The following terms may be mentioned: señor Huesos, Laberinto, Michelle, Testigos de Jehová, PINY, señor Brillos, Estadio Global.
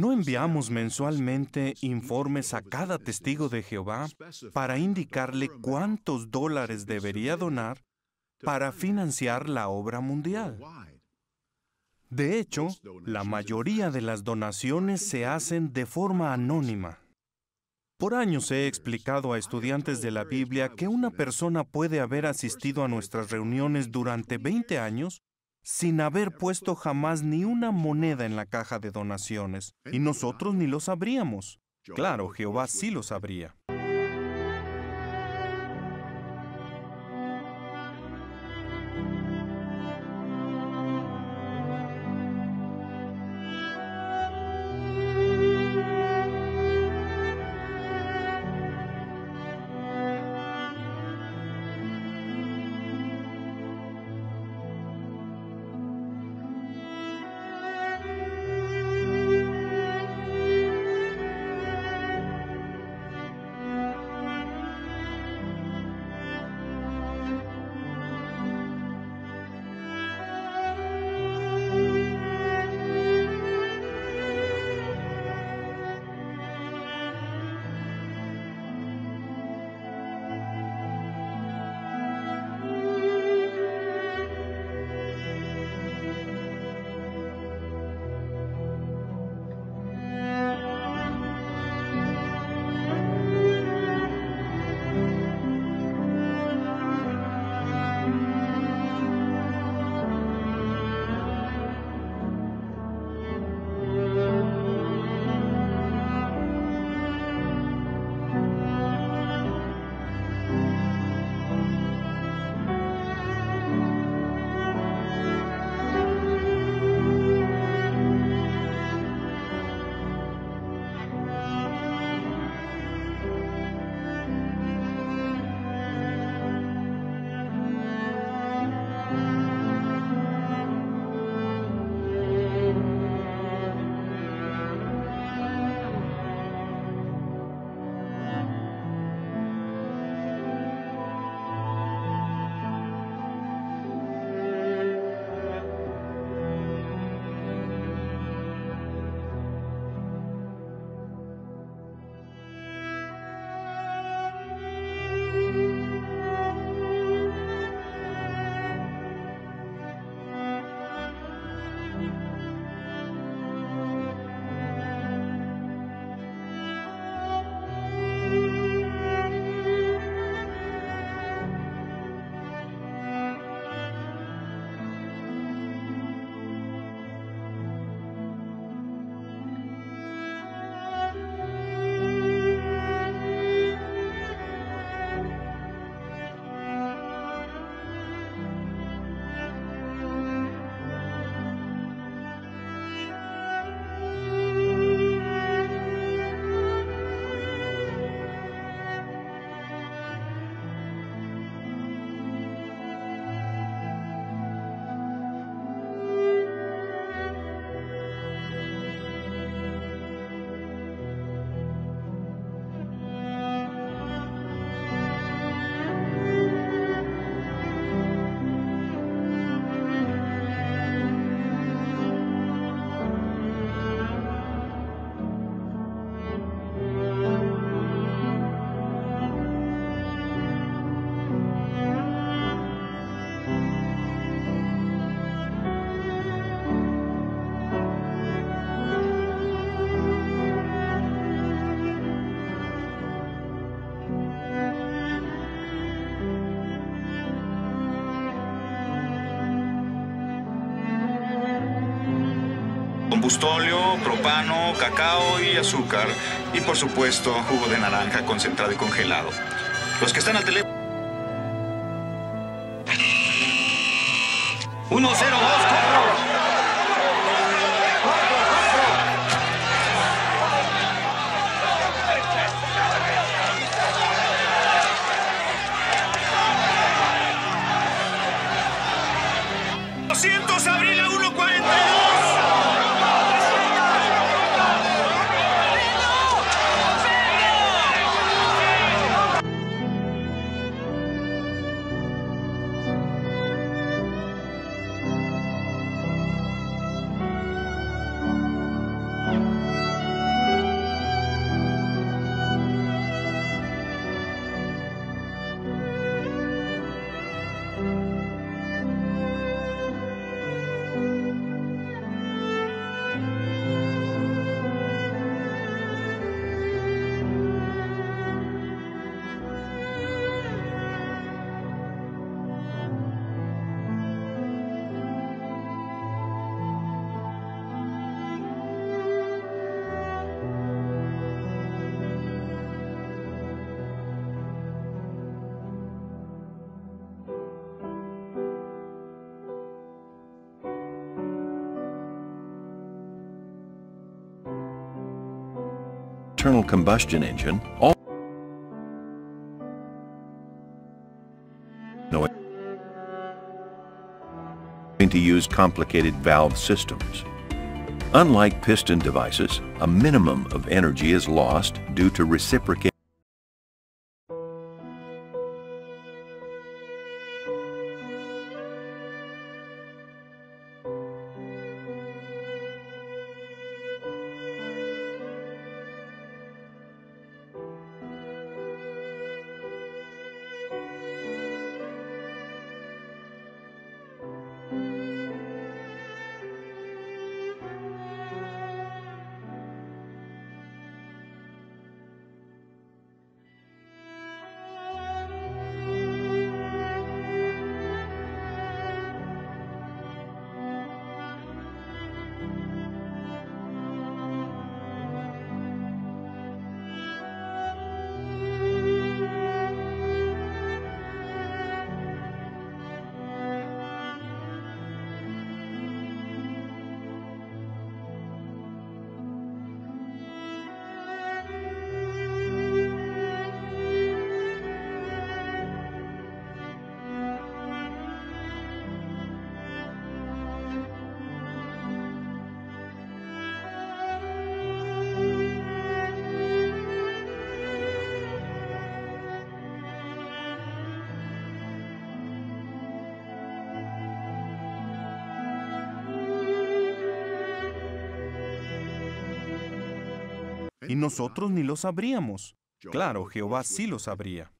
¿No enviamos mensualmente informes a cada testigo de Jehová para indicarle cuántos dólares debería donar para financiar la obra mundial? De hecho, la mayoría de las donaciones se hacen de forma anónima. Por años he explicado a estudiantes de la Biblia que una persona puede haber asistido a nuestras reuniones durante 20 años sin haber puesto jamás ni una moneda en la caja de donaciones, y nosotros ni lo sabríamos. Claro, Jehová sí lo sabría. Combustóleo, propano, cacao y azúcar. Y por supuesto, jugo de naranja concentrado y congelado. Los que están al teléfono... 1024. internal combustion engine, all to use complicated valve systems. Unlike piston devices, a minimum of energy is lost due to reciprocating y nosotros ni lo sabríamos. Claro, Jehová sí lo sabría.